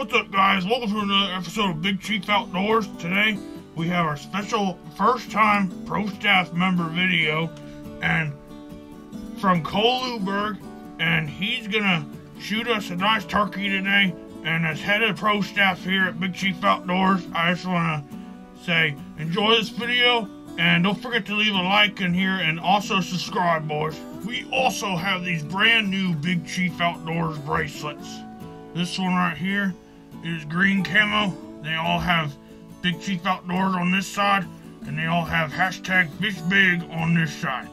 What's up, guys? Welcome to another episode of Big Chief Outdoors. Today, we have our special first-time pro staff member video, and from Cole Luberg, and he's gonna shoot us a nice turkey today. And as head of pro staff here at Big Chief Outdoors, I just wanna say enjoy this video, and don't forget to leave a like in here and also subscribe, boys. We also have these brand new Big Chief Outdoors bracelets. This one right here is green camo. They all have Big Chief Outdoors on this side, and they all have #FishBig on this side.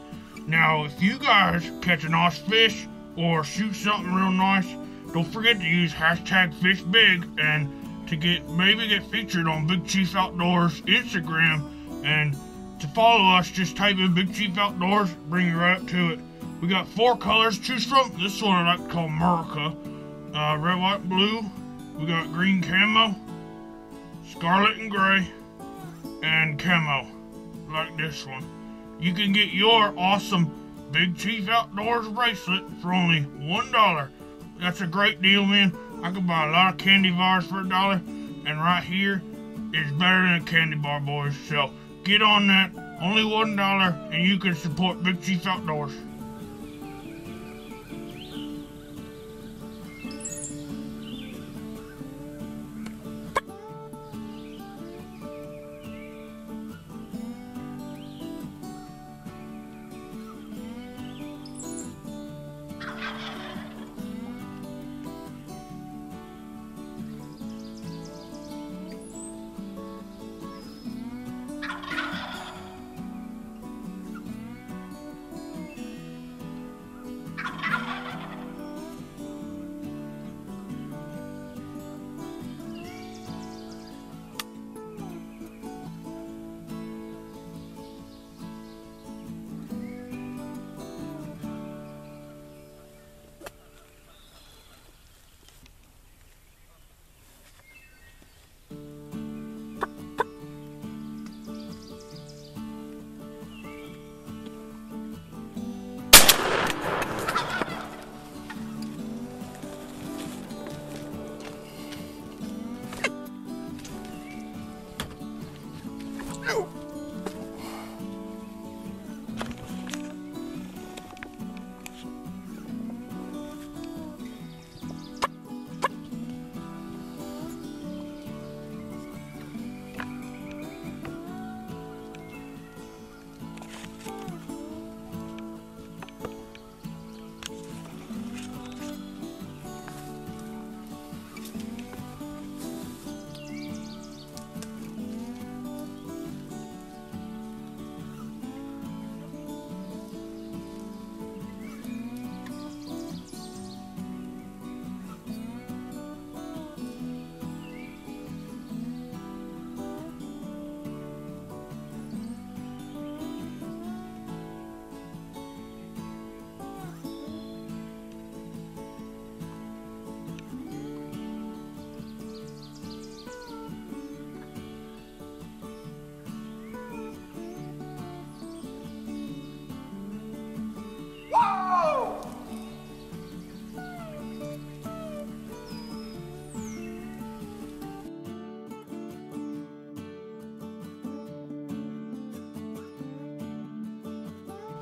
Now, if you guys catch a nice fish or shoot something real nice, don't forget to use #FishBig and to maybe get featured on Big Chief Outdoors Instagram. And to follow us, just type in Big Chief Outdoors, bring you right up to it. We got 4 colors to choose from. This one I like to call Murica. Red, white, blue. We got green camo, scarlet and gray, and camo, like this one. You can get your awesome Big Chief Outdoors bracelet for only $1. That's a great deal, man. I could buy a lot of candy bars for $1, and right here is better than a candy bar, boys. So get on that, only $1, and you can support Big Chief Outdoors.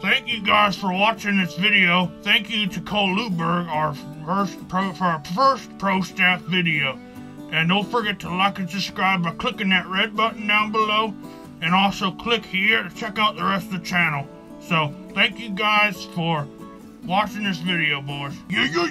Thank you guys for watching this video. Thank you to Cole Luberg, for our first pro staff video. And don't forget to like and subscribe by clicking that red button down below. And also click here to check out the rest of the channel. So, thank you guys for watching this video, boys. Yeah, yeah.